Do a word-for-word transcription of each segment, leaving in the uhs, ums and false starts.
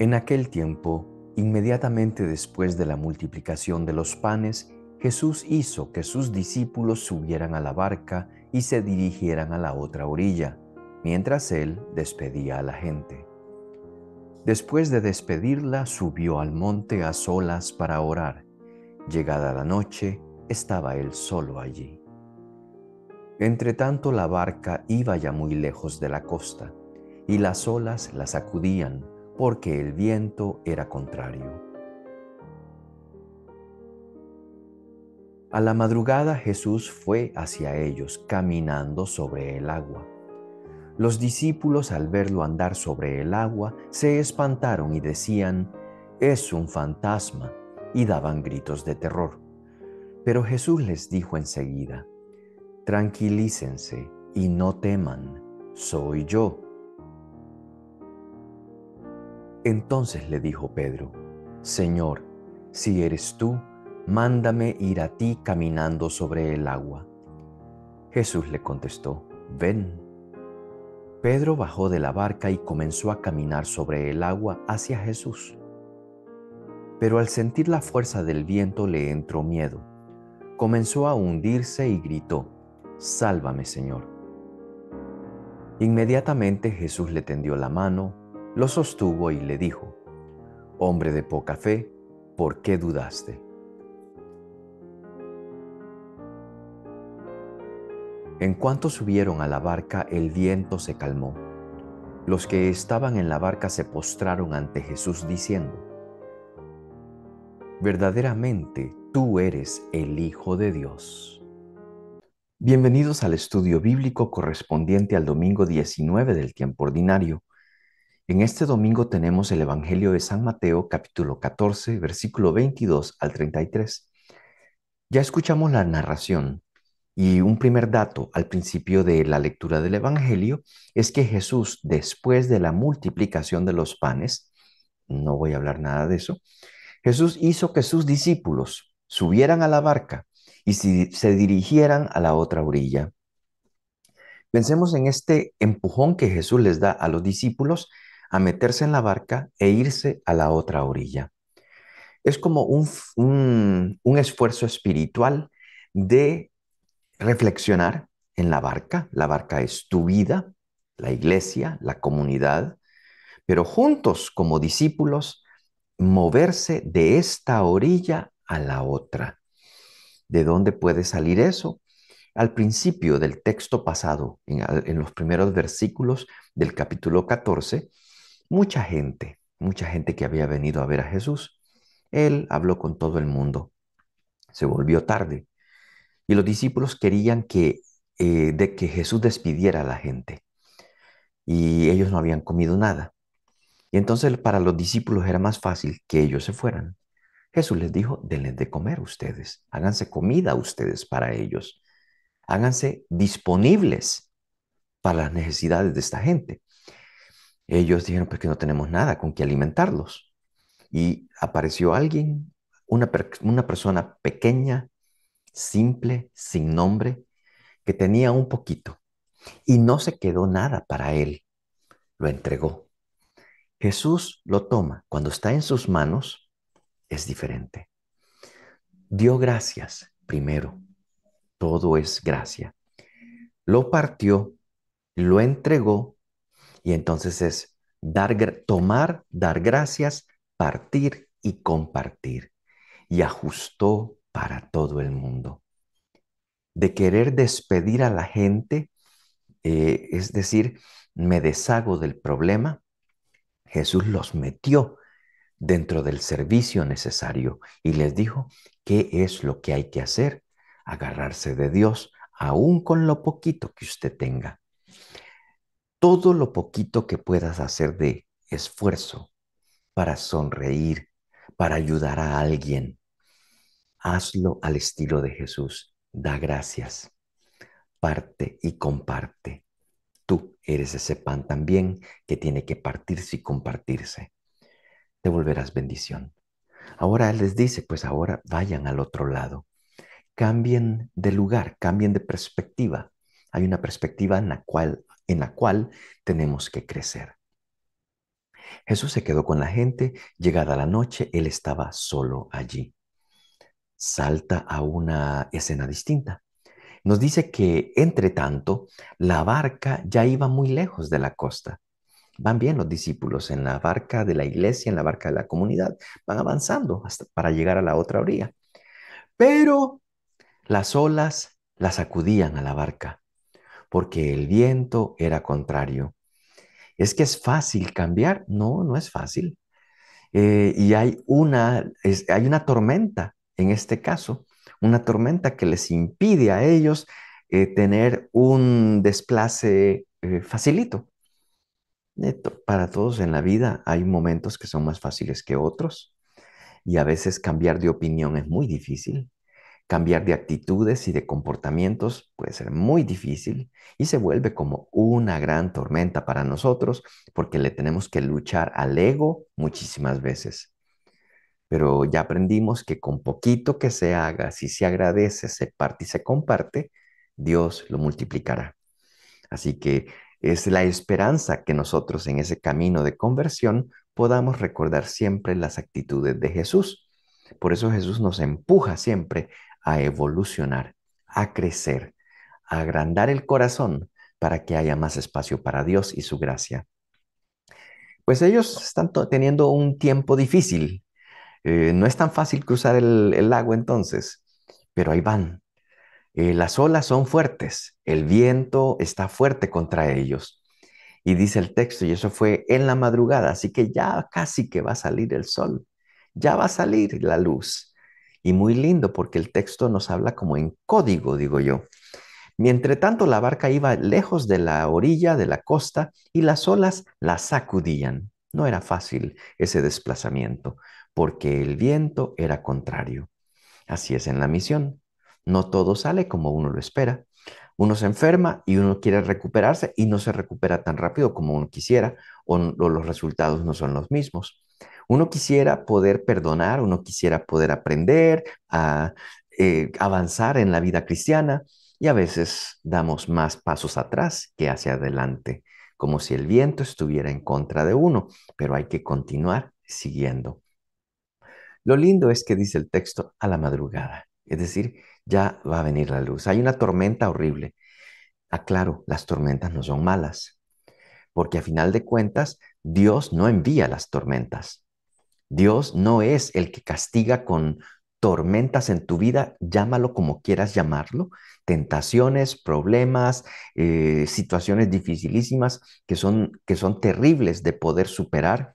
En aquel tiempo, inmediatamente después de la multiplicación de los panes, Jesús hizo que sus discípulos subieran a la barca y se dirigieran a la otra orilla, mientras él despedía a la gente. Después de despedirla, subió al monte a solas para orar. Llegada la noche, estaba él solo allí. Entretanto la barca iba ya muy lejos de la costa, y las olas la sacudían, porque el viento era contrario. A la madrugada Jesús fue hacia ellos, caminando sobre el agua. Los discípulos, al verlo andar sobre el agua, se espantaron y decían, «Es un fantasma», y daban gritos de terror. Pero Jesús les dijo enseguida, «Tranquilícense y no teman, soy yo». Entonces le dijo Pedro, «Señor, si eres tú, mándame ir a ti caminando sobre el agua». Jesús le contestó, «Ven». Pedro bajó de la barca y comenzó a caminar sobre el agua hacia Jesús. Pero al sentir la fuerza del viento le entró miedo. Comenzó a hundirse y gritó, «Sálvame, Señor». Inmediatamente Jesús le tendió la mano, lo sostuvo y le dijo, «Hombre de poca fe, ¿por qué dudaste?». En cuanto subieron a la barca, el viento se calmó. Los que estaban en la barca se postraron ante Jesús diciendo, «Verdaderamente tú eres el Hijo de Dios». Bienvenidos al estudio bíblico correspondiente al domingo diecinueve del tiempo ordinario. En este domingo tenemos el Evangelio de San Mateo, capítulo catorce, versículo veintidós al treinta y tres. Ya escuchamos la narración y un primer dato al principio de la lectura del Evangelio es que Jesús, después de la multiplicación de los panes, no voy a hablar nada de eso, Jesús hizo que sus discípulos subieran a la barca y se dirigieran a la otra orilla. Pensemos en este empujón que Jesús les da a los discípulos a meterse en la barca e irse a la otra orilla. Es como un, un, un esfuerzo espiritual de reflexionar en la barca. La barca es tu vida, la iglesia, la comunidad, pero juntos como discípulos, moverse de esta orilla a la otra. ¿De dónde puede salir eso? Al principio del texto pasado, en, en los primeros versículos del capítulo catorce, Mucha gente, mucha gente que había venido a ver a Jesús. Él habló con todo el mundo. Se volvió tarde. Y los discípulos querían que, eh, de que Jesús despidiera a la gente. Y ellos no habían comido nada. Y entonces para los discípulos era más fácil que ellos se fueran. Jesús les dijo, denles de comer ustedes. Háganse comida ustedes para ellos. Háganse disponibles para las necesidades de esta gente. Ellos dijeron, pues que no tenemos nada con qué alimentarlos. Y apareció alguien, una, per una persona pequeña, simple, sin nombre, que tenía un poquito. Y no se quedó nada para él. Lo entregó. Jesús lo toma. Cuando está en sus manos, es diferente. Dio gracias primero. Todo es gracia. Lo partió, lo entregó. Y entonces es dar, tomar, dar gracias, partir y compartir. Y ajustó para todo el mundo. De querer despedir a la gente, eh, es decir, me deshago del problema, Jesús los metió dentro del servicio necesario y les dijo, ¿qué es lo que hay que hacer? Agarrarse de Dios, aún con lo poquito que usted tenga. Todo lo poquito que puedas hacer de esfuerzo para sonreír, para ayudar a alguien, hazlo al estilo de Jesús. Da gracias, parte y comparte. Tú eres ese pan también que tiene que partirse y compartirse. Te volverás bendición. Ahora Él les dice, pues ahora vayan al otro lado. Cambien de lugar, cambien de perspectiva. Hay una perspectiva en la cual en la cual tenemos que crecer. Jesús se quedó con la gente. Llegada la noche, él estaba solo allí. Salta a una escena distinta. Nos dice que, entre tanto, la barca ya iba muy lejos de la costa. Van bien los discípulos en la barca de la iglesia, en la barca de la comunidad. Van avanzando hasta para llegar a la otra orilla. Pero las olas la sacudían a la barca, porque el viento era contrario. ¿Es que es fácil cambiar? No, no es fácil. Eh, y hay una, es, hay una tormenta, en este caso, una tormenta que les impide a ellos eh, tener un desplace eh, facilito. Para todos en la vida hay momentos que son más fáciles que otros, y a veces cambiar de opinión es muy difícil, cambiar de actitudes y de comportamientos puede ser muy difícil, y se vuelve como una gran tormenta para nosotros porque le tenemos que luchar al ego muchísimas veces. Pero ya aprendimos que con poquito que se haga, si se agradece, se parte y se comparte, Dios lo multiplicará. Así que es la esperanza que nosotros en ese camino de conversión podamos recordar siempre las actitudes de Jesús. Por eso Jesús nos empuja siempre a evolucionar, a crecer, a agrandar el corazón para que haya más espacio para Dios y su gracia. Pues ellos están teniendo un tiempo difícil. Eh, no es tan fácil cruzar el, el lago entonces, pero ahí van. Eh, las olas son fuertes, el viento está fuerte contra ellos. Y dice el texto, y eso fue en la madrugada, así que ya casi que va a salir el sol, ya va a salir la luz. Y muy lindo porque el texto nos habla como en código, digo yo. Mientras tanto, la barca iba lejos de la orilla, de la costa, y las olas la sacudían. No era fácil ese desplazamiento, porque el viento era contrario. Así es en la misión. No todo sale como uno lo espera. Uno se enferma y uno quiere recuperarse y no se recupera tan rápido como uno quisiera, o, o los resultados no son los mismos. Uno quisiera poder perdonar, uno quisiera poder aprender a eh, avanzar en la vida cristiana, y a veces damos más pasos atrás que hacia adelante, como si el viento estuviera en contra de uno, pero hay que continuar siguiendo. Lo lindo es que dice el texto a la madrugada, es decir, ya va a venir la luz. Hay una tormenta horrible. Aclaro, las tormentas no son malas, porque a final de cuentas, Dios no envía las tormentas. Dios no es el que castiga con tormentas en tu vida, llámalo como quieras llamarlo, tentaciones, problemas, eh, situaciones dificilísimas que son, que son terribles de poder superar.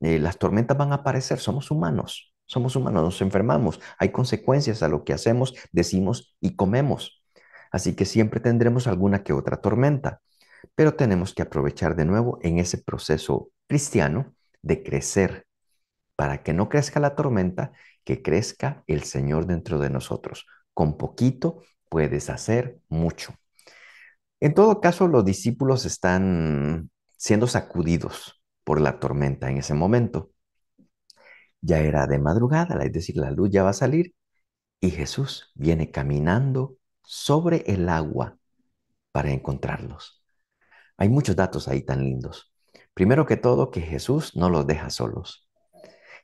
Eh, las tormentas van a aparecer, somos humanos. Somos humanos, nos enfermamos, hay consecuencias a lo que hacemos, decimos y comemos. Así que siempre tendremos alguna que otra tormenta, pero tenemos que aprovechar de nuevo en ese proceso cristiano de crecer, para que no crezca la tormenta, que crezca el Señor dentro de nosotros. Con poquito puedes hacer mucho. En todo caso, los discípulos están siendo sacudidos por la tormenta en ese momento. Ya era de madrugada, es decir, la luz ya va a salir, y Jesús viene caminando sobre el agua para encontrarlos. Hay muchos datos ahí tan lindos. Primero que todo, que Jesús no los deja solos.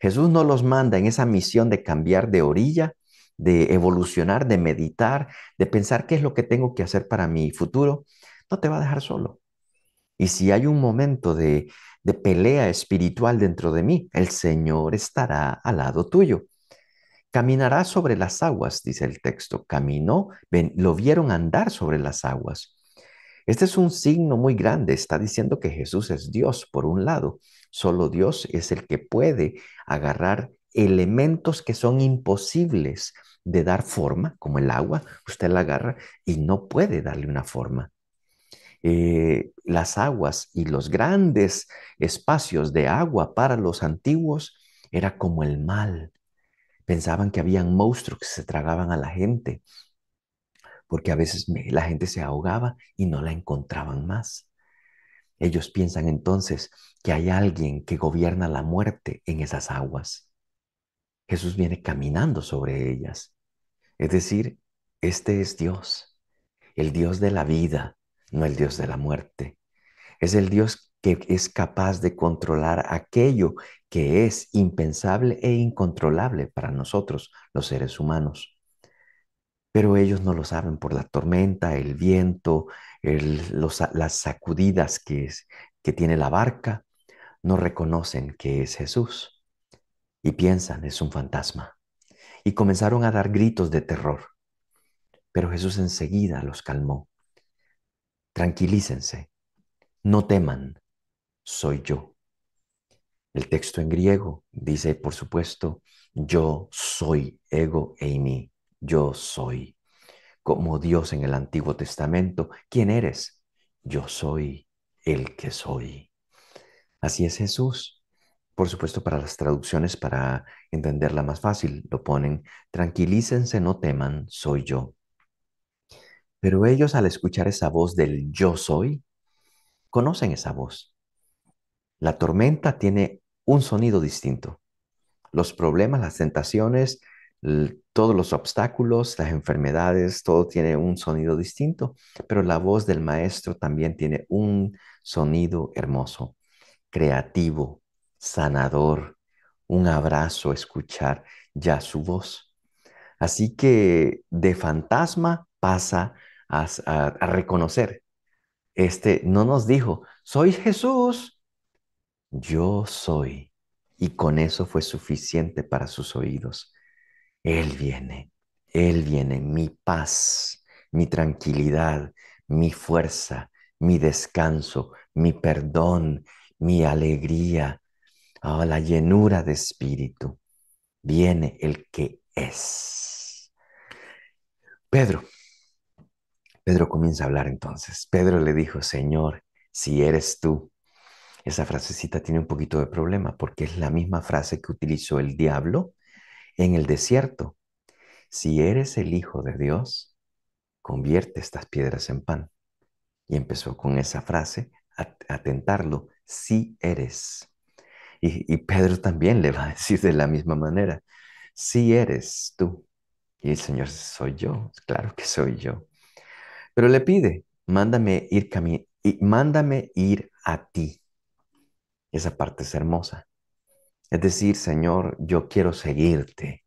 Jesús no los manda en esa misión de cambiar de orilla, de evolucionar, de meditar, de pensar qué es lo que tengo que hacer para mi futuro. No te va a dejar solo. Y si hay un momento de, de pelea espiritual dentro de mí, el Señor estará al lado tuyo. Caminará sobre las aguas, dice el texto. Caminó, ven, lo vieron andar sobre las aguas. Este es un signo muy grande. Está diciendo que Jesús es Dios, por un lado. Solo Dios es el que puede agarrar elementos que son imposibles de dar forma, como el agua. Usted la agarra y no puede darle una forma. Eh, las aguas y los grandes espacios de agua para los antiguos era como el mal. Pensaban que habían monstruos que se tragaban a la gente, porque a veces me, la gente se ahogaba y no la encontraban más. Ellos piensan entonces que hay alguien que gobierna la muerte en esas aguas. Jesús viene caminando sobre ellas. Es decir, este es Dios, el Dios de la vida. No el Dios de la muerte. Es el Dios que es capaz de controlar aquello que es impensable e incontrolable para nosotros, los seres humanos. Pero ellos no lo saben por la tormenta, el viento, el, los, las sacudidas que, es, que tiene la barca. No reconocen que es Jesús y piensan es un fantasma. Y comenzaron a dar gritos de terror. Pero Jesús enseguida los calmó. Tranquilícense, no teman, soy yo. El texto en griego dice, por supuesto, yo soy, ego eimi, yo soy. Como Dios en el Antiguo Testamento, ¿quién eres? Yo soy el que soy. Así es Jesús. Por supuesto, para las traducciones, para entenderla más fácil, lo ponen, tranquilícense, no teman, soy yo. Pero ellos, al escuchar esa voz del yo soy, conocen esa voz. La tormenta tiene un sonido distinto. Los problemas, las tentaciones, todos los obstáculos, las enfermedades, todo tiene un sonido distinto. Pero la voz del Maestro también tiene un sonido hermoso, creativo, sanador, un abrazo, escuchar ya su voz. Así que de fantasma pasa a, a, a reconocer. Este no nos dijo, soy Jesús, yo soy. Y con eso fue suficiente para sus oídos. Él viene, Él viene, mi paz, mi tranquilidad, mi fuerza, mi descanso, mi perdón, mi alegría, oh, la llenura de espíritu. Viene el que es. Pedro. Pedro comienza a hablar entonces. Pedro le dijo, Señor, si eres tú. Esa frasecita tiene un poquito de problema porque es la misma frase que utilizó el diablo en el desierto. Si eres el Hijo de Dios, convierte estas piedras en pan. Y empezó con esa frase a, a tentarlo, si eres. Y, y Pedro también le va a decir de la misma manera, si eres tú. Y el Señor, soy yo, claro que soy yo. Pero le pide, mándame ir, cami- y mándame ir a ti. Esa parte es hermosa. Es decir, Señor, yo quiero seguirte.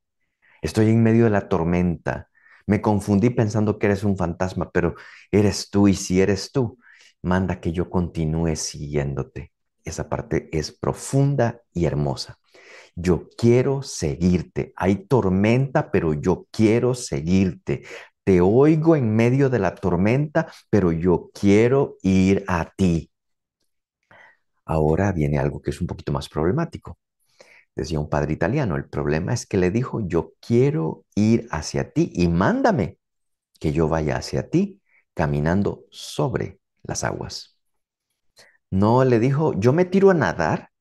Estoy en medio de la tormenta. Me confundí pensando que eres un fantasma, pero eres tú, y si eres tú, manda que yo continúe siguiéndote. Esa parte es profunda y hermosa. Yo quiero seguirte. Hay tormenta, pero yo quiero seguirte. Te oigo en medio de la tormenta, pero yo quiero ir a ti. Ahora viene algo que es un poquito más problemático. Decía un padre italiano, el problema es que le dijo, yo quiero ir hacia ti y mándame que yo vaya hacia ti caminando sobre las aguas. No le dijo, yo me tiro a nadar,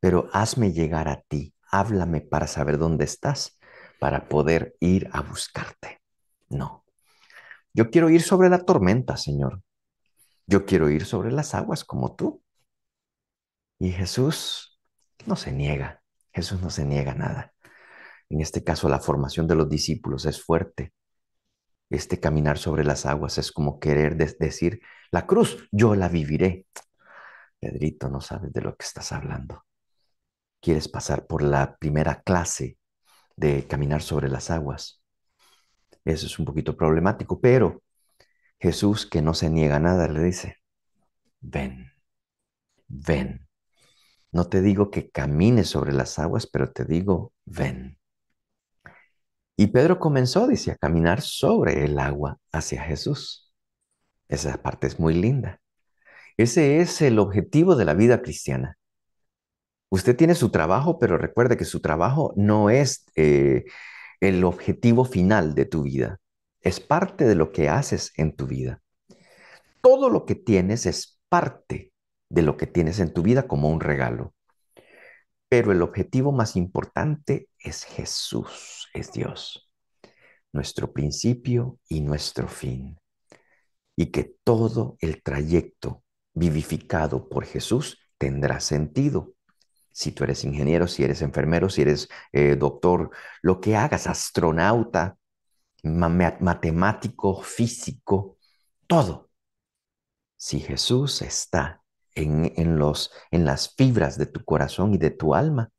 pero hazme llegar a ti. Háblame para saber dónde estás, para poder ir a buscarte. No, yo quiero ir sobre la tormenta, Señor. Yo quiero ir sobre las aguas como tú. Y Jesús no se niega. Jesús no se niega nada. En este caso, la formación de los discípulos es fuerte. Este caminar sobre las aguas es como querer de- decir, la cruz, yo la viviré. Pedrito, no sabes de lo que estás hablando. Quieres pasar por la primera clase de caminar sobre las aguas. Eso es un poquito problemático, pero Jesús, que no se niega nada, le dice, ven, ven. No te digo que camines sobre las aguas, pero te digo, ven. Y Pedro comenzó, dice, a caminar sobre el agua hacia Jesús. Esa parte es muy linda. Ese es el objetivo de la vida cristiana. Usted tiene su trabajo, pero recuerde que su trabajo no es... Eh, el objetivo final de tu vida. Es parte de lo que haces en tu vida. Todo lo que tienes es parte de lo que tienes en tu vida como un regalo. Pero el objetivo más importante es Jesús, es Dios. Nuestro principio y nuestro fin. Y que todo el trayecto vivificado por Jesús tendrá sentido. Si tú eres ingeniero, si eres enfermero, si eres eh, doctor, lo que hagas, astronauta, ma- matemático, físico, todo. Si Jesús está en, en, los, en las fibras de tu corazón y de tu alma,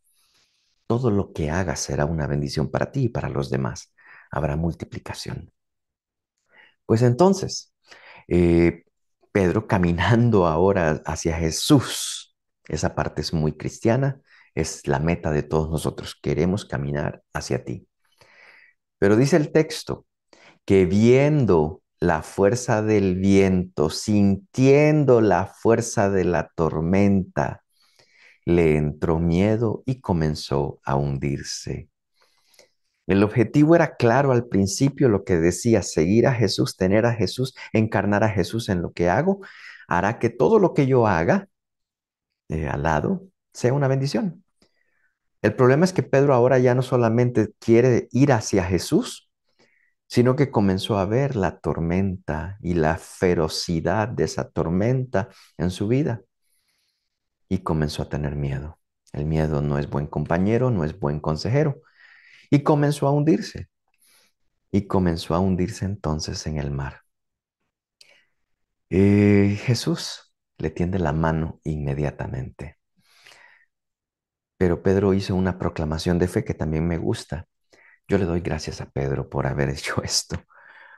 todo lo que hagas será una bendición para ti y para los demás. Habrá multiplicación. Pues entonces, eh, Pedro caminando ahora hacia Jesús, esa parte es muy cristiana, es la meta de todos nosotros, queremos caminar hacia ti. Pero dice el texto que viendo la fuerza del viento, sintiendo la fuerza de la tormenta, le entró miedo y comenzó a hundirse. El objetivo era claro al principio, lo que decía, seguir a Jesús, tener a Jesús, encarnar a Jesús en lo que hago, hará que todo lo que yo haga eh, al lado sea una bendición. El problema es que Pedro ahora ya no solamente quiere ir hacia Jesús, sino que comenzó a ver la tormenta y la ferocidad de esa tormenta en su vida y comenzó a tener miedo. El miedo no es buen compañero, no es buen consejero. Y comenzó a hundirse. Y comenzó a hundirse entonces en el mar. Eh, Jesús le tiende la mano inmediatamente. Pero Pedro hizo una proclamación de fe que también me gusta. Yo le doy gracias a Pedro por haber hecho esto,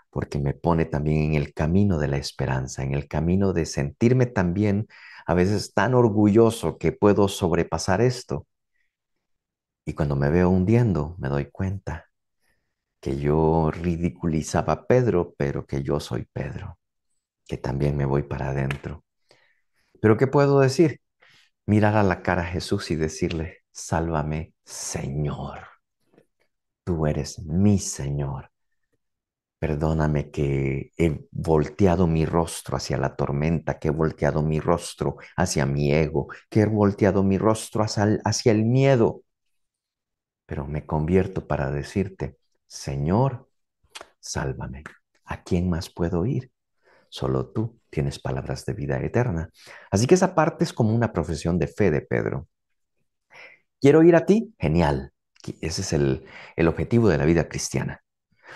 porque me pone también en el camino de la esperanza, en el camino de sentirme también a veces tan orgulloso que puedo sobrepasar esto. Y cuando me veo hundiendo, me doy cuenta que yo ridiculizaba a Pedro, pero que yo soy Pedro, que también me voy para adentro. ¿Pero qué puedo decir? Mirar a la cara a Jesús y decirle, sálvame, Señor. Tú eres mi Señor. Perdóname que he volteado mi rostro hacia la tormenta, que he volteado mi rostro hacia mi ego, que he volteado mi rostro hacia el, hacia el miedo. Pero me convierto para decirte, Señor, sálvame. ¿A quién más puedo ir? Solo tú tienes palabras de vida eterna. Así que esa parte es como una profesión de fe de Pedro. ¿Quiero ir a ti? Genial. Ese es el, el objetivo de la vida cristiana.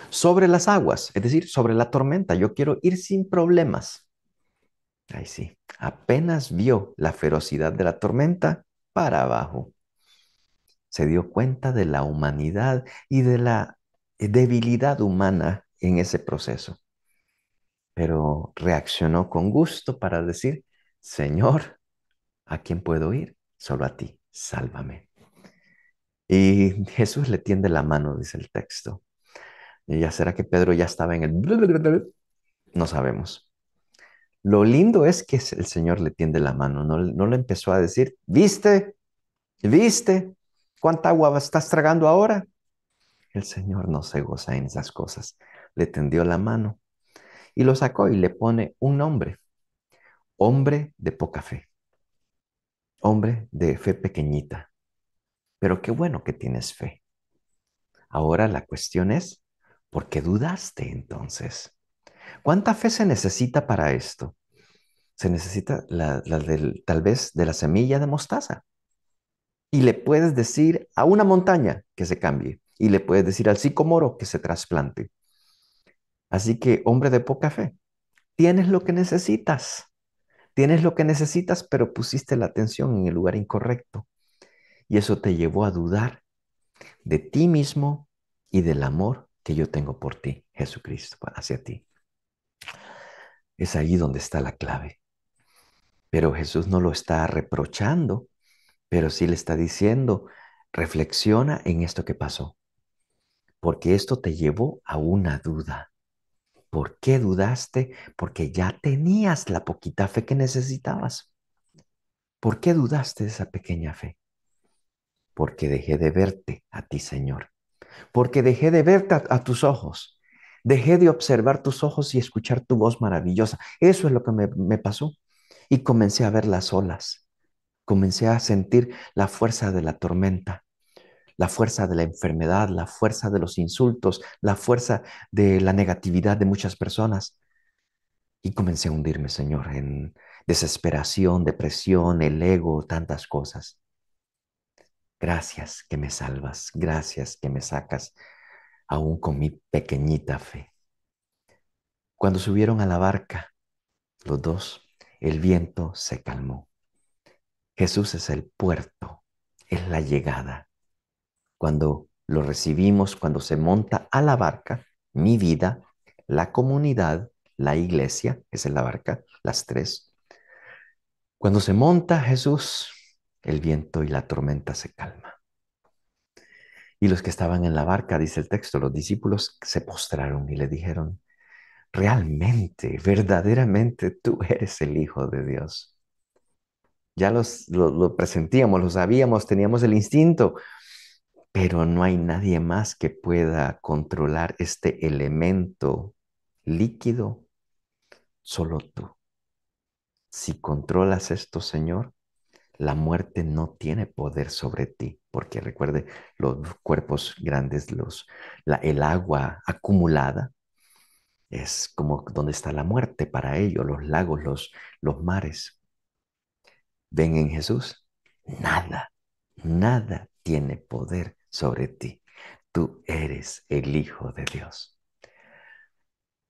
Sobre las aguas, es decir, sobre la tormenta. Yo quiero ir sin problemas. Ahí sí. Apenas vio la ferocidad de la tormenta, para abajo. Se dio cuenta de la humanidad y de la debilidad humana en ese proceso. Pero reaccionó con gusto para decir, Señor, ¿a quién puedo ir? Solo a ti, sálvame. Y Jesús le tiende la mano, dice el texto. ¿Y ya será que Pedro ya estaba en el... No sabemos. Lo lindo es que el Señor le tiende la mano. No, no le empezó a decir, ¿viste? ¿Viste? ¿Cuánta agua estás tragando ahora? El Señor no se goza en esas cosas. Le tendió la mano y lo sacó y le pone un nombre. Hombre de poca fe. Hombre de fe pequeñita. Pero qué bueno que tienes fe. Ahora la cuestión es, ¿por qué dudaste entonces? ¿Cuánta fe se necesita para esto? Se necesita la, la del, tal vez de la semilla de mostaza. Y le puedes decir a una montaña que se cambie. Y le puedes decir al sicomoro que se trasplante. Así que, hombre de poca fe, tienes lo que necesitas. Tienes lo que necesitas, pero pusiste la atención en el lugar incorrecto. Y eso te llevó a dudar de ti mismo y del amor que yo tengo por ti, Jesucristo, hacia ti. Es ahí donde está la clave. Pero Jesús no lo está reprochando. Pero sí le está diciendo, reflexiona en esto que pasó. Porque esto te llevó a una duda. ¿Por qué dudaste? Porque ya tenías la poquita fe que necesitabas. ¿Por qué dudaste de esa pequeña fe? Porque dejé de verte a ti, Señor. Porque dejé de verte a, a tus ojos. Dejé de observar tus ojos y escuchar tu voz maravillosa. Eso es lo que me, me pasó. Y comencé a ver las olas. Comencé a sentir la fuerza de la tormenta, la fuerza de la enfermedad, la fuerza de los insultos, la fuerza de la negatividad de muchas personas. Y comencé a hundirme, Señor, en desesperación, depresión, el ego, tantas cosas. Gracias que me salvas, gracias que me sacas, aún con mi pequeñita fe. Cuando subieron a la barca, los dos, el viento se calmó. Jesús es el puerto, es la llegada. Cuando lo recibimos, cuando se monta a la barca, mi vida, la comunidad, la iglesia, esa es la barca, las tres. Cuando se monta Jesús, el viento y la tormenta se calman. Y los que estaban en la barca, dice el texto, los discípulos se postraron y le dijeron, realmente, verdaderamente tú eres el Hijo de Dios. Ya los, lo, lo presentíamos, lo sabíamos, teníamos el instinto, pero no hay nadie más que pueda controlar este elemento líquido, solo tú. Si controlas esto, Señor, la muerte no tiene poder sobre ti, porque recuerde, los cuerpos grandes, los, la, el agua acumulada, es como donde está la muerte para ellos, los lagos, los, los mares. Ven en Jesús, nada, nada tiene poder sobre ti. Tú eres el Hijo de Dios.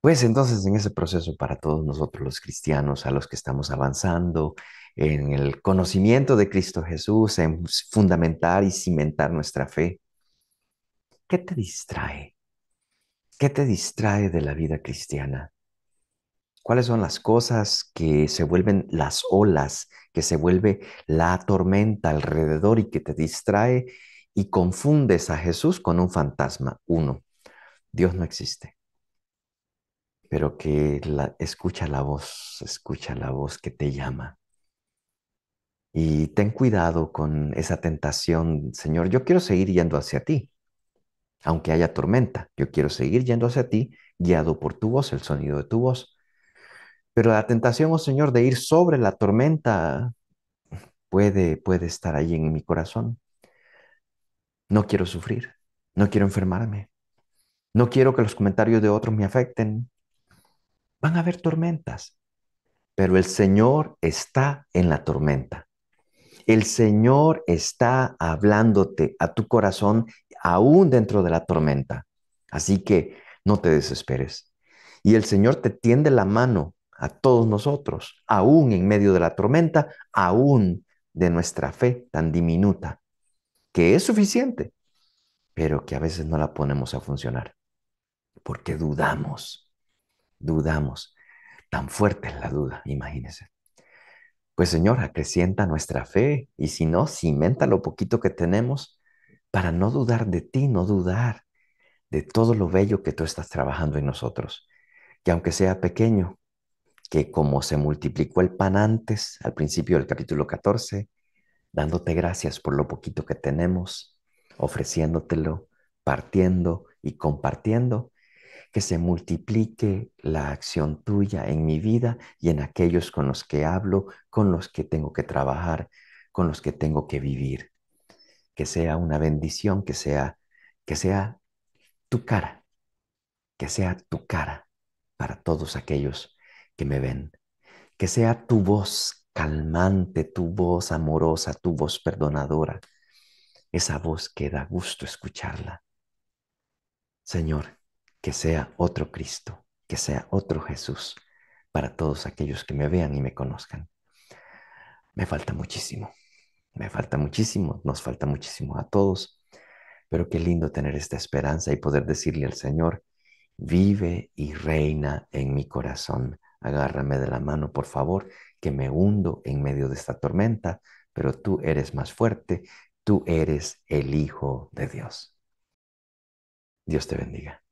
Pues entonces en ese proceso para todos nosotros los cristianos, a los que estamos avanzando en el conocimiento de Cristo Jesús, en fundamentar y cimentar nuestra fe, ¿qué te distrae? ¿Qué te distrae de la vida cristiana? ¿Cuáles son las cosas que se vuelven las olas, que se vuelve la tormenta alrededor y que te distrae y confundes a Jesús con un fantasma? Uno, Dios no existe. Pero que la, escucha la voz, escucha la voz que te llama. Y ten cuidado con esa tentación, Señor, yo quiero seguir yendo hacia ti, aunque haya tormenta, yo quiero seguir yendo hacia ti, guiado por tu voz, el sonido de tu voz. Pero la tentación, oh Señor, de ir sobre la tormenta puede, puede estar ahí en mi corazón. No quiero sufrir, no quiero enfermarme, no quiero que los comentarios de otros me afecten. Van a haber tormentas, pero el Señor está en la tormenta. El Señor está hablándote a tu corazón aún dentro de la tormenta. Así que no te desesperes. Y el Señor te tiende la mano a todos nosotros, aún en medio de la tormenta, aún de nuestra fe tan diminuta, que es suficiente, pero que a veces no la ponemos a funcionar porque dudamos. Dudamos, tan fuerte es la duda, imagínense. Pues Señor, acrecienta nuestra fe y si no, cimenta lo poquito que tenemos para no dudar de ti, no dudar de todo lo bello que tú estás trabajando en nosotros. Que aunque sea pequeño, que como se multiplicó el pan antes, al principio del capítulo catorce, dándote gracias por lo poquito que tenemos, ofreciéndotelo, partiendo y compartiendo, que se multiplique la acción tuya en mi vida y en aquellos con los que hablo, con los que tengo que trabajar, con los que tengo que vivir. Que sea una bendición, que sea, que sea tu cara, que sea tu cara para todos aquellos que me ven. Que sea tu voz calmante, tu voz amorosa, tu voz perdonadora. Esa voz que da gusto escucharla. Señor, que sea otro Cristo, que sea otro Jesús para todos aquellos que me vean y me conozcan. Me falta muchísimo, me falta muchísimo, nos falta muchísimo a todos, pero qué lindo tener esta esperanza y poder decirle al Señor, vive y reina en mi corazón. Agárrame de la mano, por favor, que me hundo en medio de esta tormenta, pero tú eres más fuerte, tú eres el Hijo de Dios. Dios te bendiga.